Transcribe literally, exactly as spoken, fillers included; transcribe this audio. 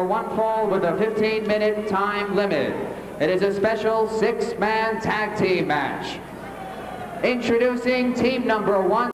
One fall with a fifteen minute time limit. It is a special six man tag team match. Introducing team number one.